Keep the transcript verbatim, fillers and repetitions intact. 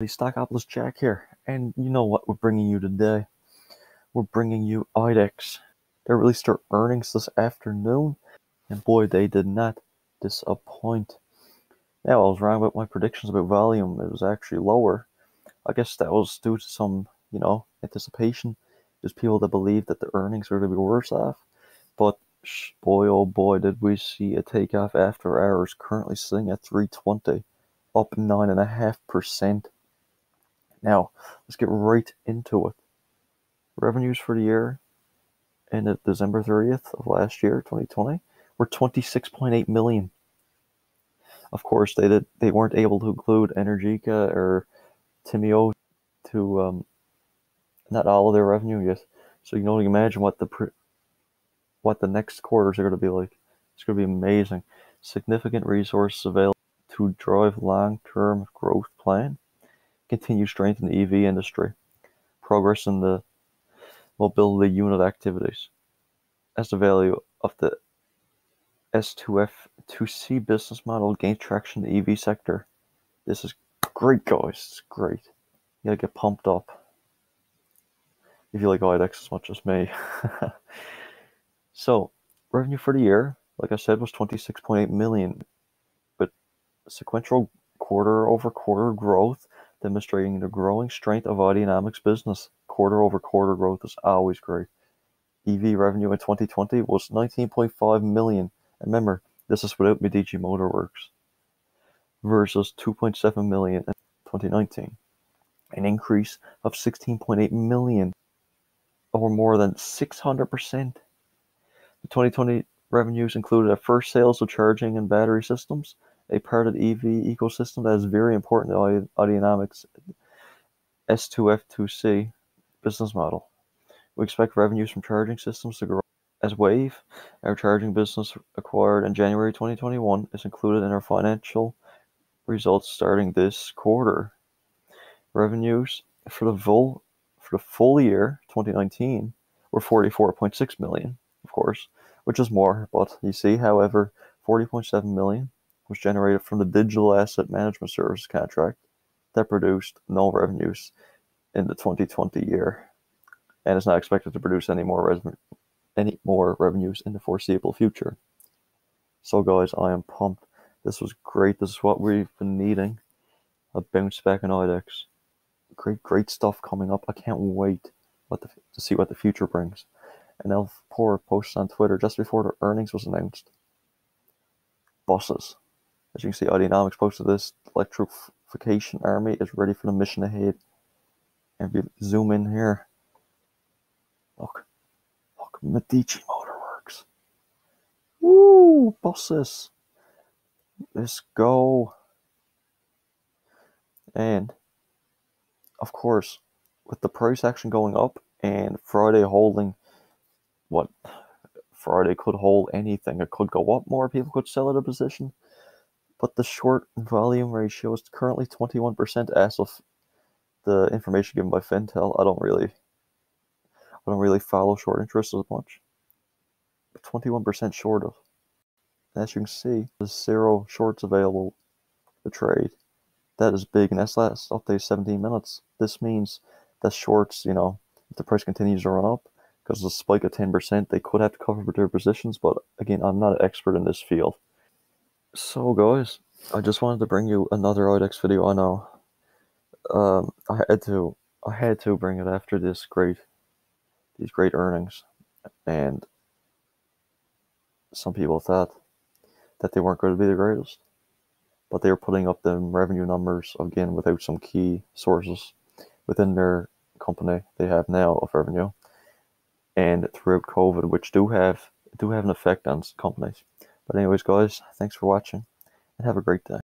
The StockopolisJack here, and you know what we're bringing you today? We're bringing you I DEX. They released their earnings this afternoon, and boy, they did not disappoint. Now, I was wrong about my predictions about volume. It was actually lower. I guess that was due to some, you know, anticipation. There's people that believe that the earnings are going to be worse off, but boy, oh boy, did we see a takeoff after hours, currently sitting at three twenty, up nine point five percent. Now, let's get right into it. Revenues for the year ended December thirtieth of last year, twenty twenty, were twenty-six point eight million. Of course, they did, they weren't able to include Energica or Timeo to um, not all of their revenue yet. So you can only imagine what the pr what the next quarters are going to be like. It's going to be amazing. Significant resources available to drive long-term growth plan. Continued strength in the E V industry, progress in the mobility unit activities. As the value of the S two F two C business model gains traction in the E V sector. This is great, guys. It's great. You gotta get pumped up if you like I DEX as much as me. So, revenue for the year, like I said, was twenty-six point eight million, but sequential quarter over quarter growth, demonstrating the growing strength of Audionomics business. Quarter-over-quarter growth is always great. E V revenue in twenty twenty was nineteen point five million dollars. Remember, this is without Medici Motor Works, versus two point seven million dollars in twenty nineteen, an increase of sixteen point eight million dollars, or more than six hundred percent. The twenty twenty revenues included a first sales of charging and battery systems, a part of the E V ecosystem that is very important to Audionomics' S two F two C business model. We expect revenues from charging systems to grow as Wave, our charging business acquired in January twenty twenty-one, is included in our financial results starting this quarter. Revenues for the full, for the full year twenty nineteen were forty-four point six million dollars, of course, which is more, but you see, however, forty point seven million dollars was generated from the digital asset management service contract that produced no revenues in the twenty twenty year, and is not expected to produce any more revenue, any more revenues in the foreseeable future. So, guys, I am pumped. This was great. This is what we've been needing. A bounce back in I DEX. Great, great stuff coming up. I can't wait what the, to see what the future brings. And Elfpoor posts on Twitter just before the earnings was announced. Buses. As you can see, Audionomics posted this. Electrification army is ready for the mission ahead. And if you zoom in here, look, look, Medici Motor Works. Woo, buses. Let's go. And of course, with the price action going up and Friday holding, what Friday could hold anything. It could go up more. People could sell at a position. But the short volume ratio is currently twenty-one percent as of the information given by Fintel. I don't really, I don't really follow short interest as much. But twenty-one percent short of. As you can see, there's zero shorts available to trade. That is big, and that's last update seventeen minutes. This means that shorts, you know, if the price continues to run up, because of the spike of ten percent, they could have to cover their positions. But again, I'm not an expert in this field. So, guys, I just wanted to bring you another I DEX video. I know um, I had to, I had to bring it after this great, these great earnings, and some people thought that they weren't going to be the greatest, but they were putting up the revenue numbers again without some key sources within their company they have now of revenue, and throughout COVID, which do have do have an effect on companies. But anyways, guys, thanks for watching and have a great day.